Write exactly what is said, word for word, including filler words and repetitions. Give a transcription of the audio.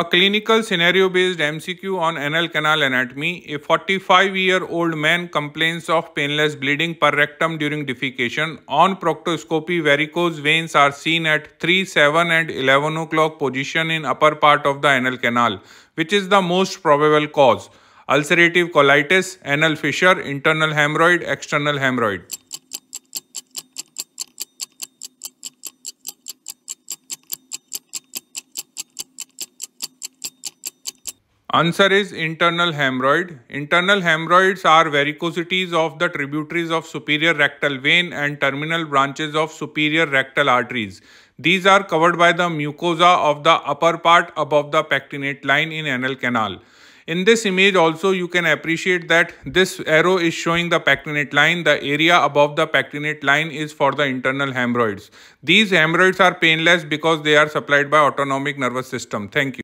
A clinical scenario-based M C Q on anal canal anatomy. A forty-five-year-old man complains of painless bleeding per rectum during defecation. On proctoscopy, varicose veins are seen at three, seven and eleven o'clock position in upper part of the anal canal, which is the most probable cause. Ulcerative colitis, anal fissure, internal hemorrhoid, external hemorrhoid. Answer is internal hemorrhoid. Internal hemorrhoids are varicosities of the tributaries of superior rectal vein and terminal branches of superior rectal arteries. These are covered by the mucosa of the upper part above the pectinate line in anal canal. In this image also you can appreciate that this arrow is showing the pectinate line. The area above the pectinate line is for the internal hemorrhoids. These hemorrhoids are painless because they are supplied by autonomic nervous system. Thank you.